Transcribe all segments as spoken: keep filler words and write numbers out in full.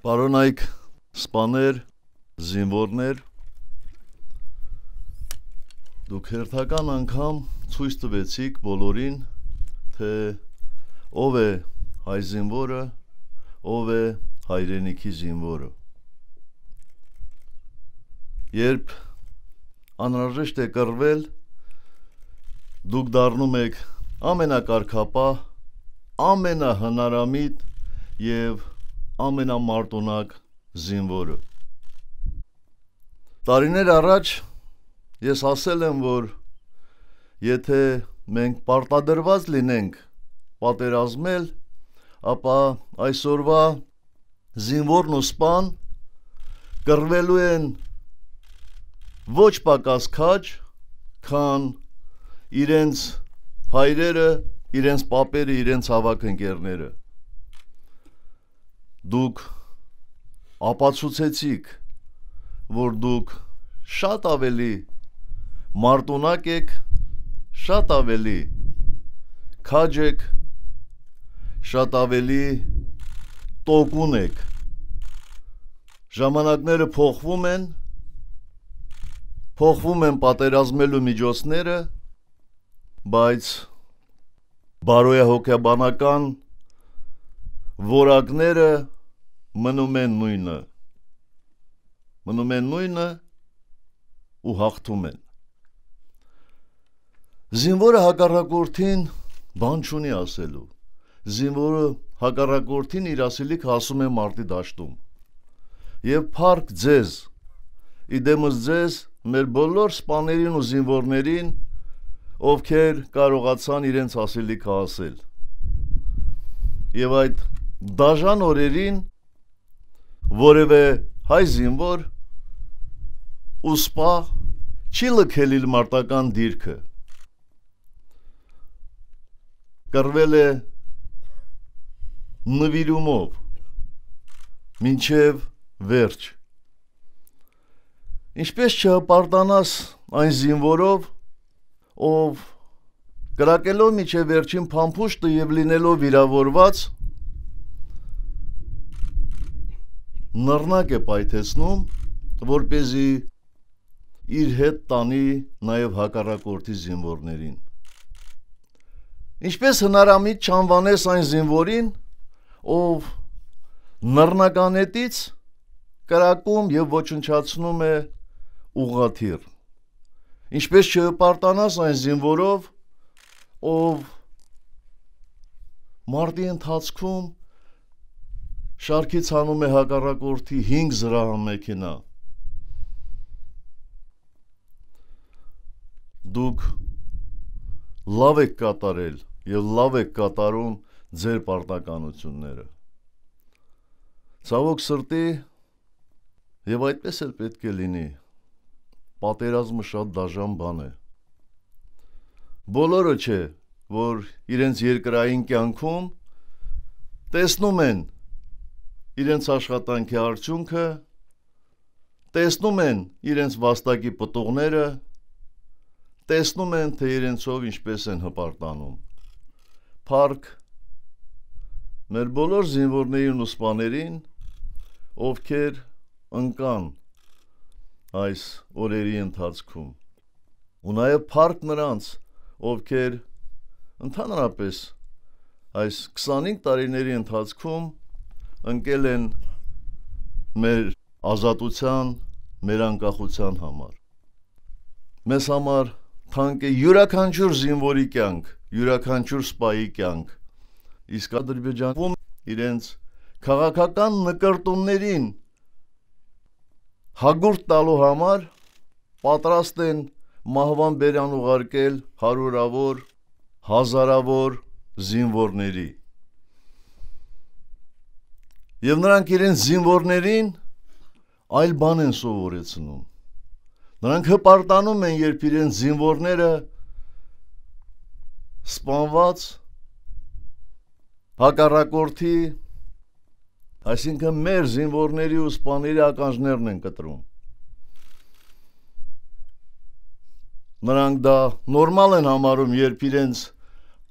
Պարոնայք, սպաներ, զինվորներ, դուք հերթական անգամ ցույց տվեցիք բոլորին, թե ով է հայ զինվորը, ով է հայրենիքի զինվորը։ Երբ անհրաժեշտ է կռվել, դուք դառնում եք ամենակարգապահ, ամենահնարամիտ եւ ամենամարտունակ զինվորը։ Տարիներ առաջ ես ասել եմ, որ եթե մենք պարտադրված լինենք պատերազմել, ապա այսօրվա զինվորն ու սպան կռվելու են ոչ պակաս քաջ, քան իրենց հայրերը, իրենց պապերը, իրենց հավաքընկերները։ Դուք ապացուցեցիք, որ դուք շատ ավելի մարտունակ եք, շատ ավելի քաջ եք, շատ ավելի տոկուն եք։ Ժամանակները փոխվում են, փոխվում են պատերազմելու միջոցները, բայց բարոյահոգեբանական որակները մնում են նույնը, մնում են նույնը ու հաղթում են։ Զինվորը հակառակորդին բան չունի ասելու, զինվորը հակառակորդին իր ասելիքը ասում է մարտի դաշտում։ Եվ փառք ձեզ, իդեմս ձեզ, մեր բոլոր սպաներին ու զինվորներին, ովքեր կարողացան իրենց ասելիքը ասել։ Եվ այդ դաժան օրերին որևէ հայ զինվոր ու սպա չի լքել իր մարտական դիրքը։ Կռվել է նվիրումով մինչև վերջ։ Ինչպես չհպարտանաս այն զինվորով, ով կրակելով միջև վերջին փամփուշտը եւ լինելով վիրավորված, նռնակ է պայթեցնում, որպեսզի իր հետ տանի նաեւ հակառակորդի զինվորներին։ Ինչպես հնարամիտ չանվանես այն զինվորին, ով նռնականետից կրակում եւ ոչնչացնում է ուղղաթիռ։ Ինչպես չհպարտանաս այն զինվորով, ով մարտի ընթացքում շարքից հանում է հակառակորդի հինգ զրահամեքենա։ Դուք լավ եք կատարել եւ լավ եք կատարում ձեր պարտականությունները։ Ցավոք սրտի, եւ այդպես էլ պետք է լինի, պատերազմը շատ դաժան բան է։ Բոլորը չէ, որ իրենց երկրային կյանքում տեսնում են իրենց աշխատանքի արդյունքը, տեսնում են իրենց վաստակի պտուղները, տեսնում են, թե իրենցով ինչպես են հպարտանում։ Փառք մեր բոլոր զինվորներին ու սպաներին, ովքեր ընկան այս օրերի ընթացքում, ու նաև փառք նրանց, ովքեր ընդհանրապես այս քսանհինգ տարիների ընթացքում ընկել են մեր ազատության, մեր անկախության համար։ Մեզ համար թանկ է յուրաքանչյուր զինվորի կյանք, յուրաքանչյուր սպայի կյանք, իսկ Ադրբեջանում իրենց քաղաքական նկարտումներին հագուրդ տալու համար պատրաստ են մահվան բերան ուղարկել հարյուրավոր, հազարավոր զինվորների։ Եվ նրանք իրենց զինվորներին այլ բան են սովորեցնում։ Նրանք հպարտանում են, երբ իրենց զինվորները սպանված հակառակորդի, այսինքն մեր զինվորների ու սպաների ականջներն են կտրում։ Նրանք դա նորմալ են համարում, երբ իրենց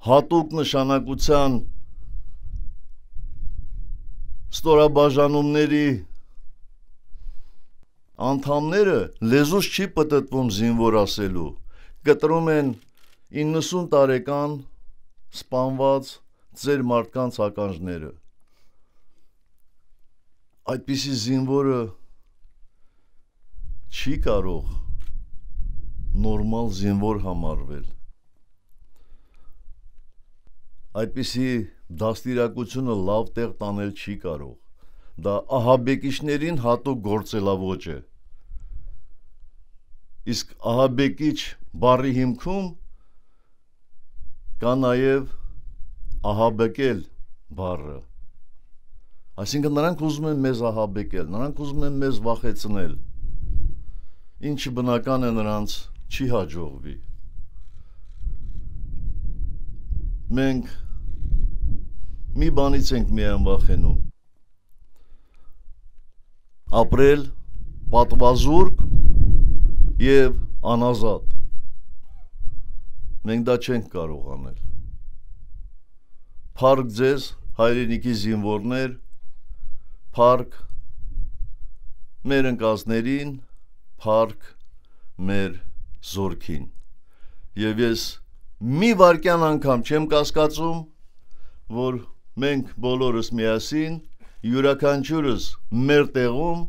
հատուկ նշանակության ստորաբաժանումների անդամները լեզուս չի պտտվում զինվոր ասելու, կտրում են իննսուն տարեկան սպանված ձեր մարդկանց ականջները։ Այդպիսի զինվորը չի կարող նորմալ զինվոր համարվել։ Այդպիսի դաստիարակությունը լավ տեղ տանել չի կարող։ Դա ահաբեկիչներին հատուկ գործելաոճ է։ Իսկ ահաբեկիչ բառի հիմքում կա նաև ահաբեկել բառը։ Այսինքն նրանք ուզում են մեզ ահաբեկել, նրանք ուզում են մեզ վախեցնել։ Ինչը բնական է նրանց չի հաջողվի։ Մենք մի բանից ենք միայն վախենում, ապրել պատվազուրկ և անազատ, մենք դա չենք կարող անել, փառք ձեզ հայրենիքի զինվորներ, փառք մեր ընկածներին, փառք մեր զորքին, և ես մի վարկյան անգամ չեմ կասկածում, որ մենք բոլորս միասին, յուրաքանչյուրս մեր տեղում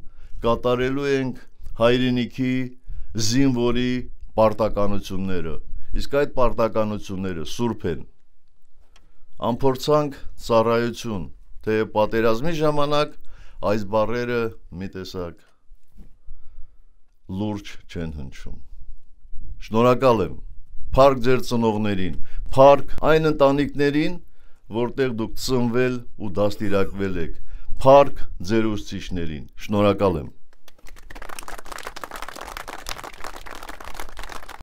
կատարելու ենք հայրենիքի զինվորի պարտականությունները, իսկ այդ պարտականությունները սուրբ են։ Անփորձանք ծառայություն, թե պատերազմի ժամանակ այս բառերը մի տեսակ լուրջ չեն հնչում։ Շնորհակալ եմ։ Փառք ձեր ծնողներին, փառք այն ընտանիքներին, որտեղ դուք ծնվել ու դաստիարակվել եք, փառք ձեր ուսուցիչներին, շնորհակալ եմ։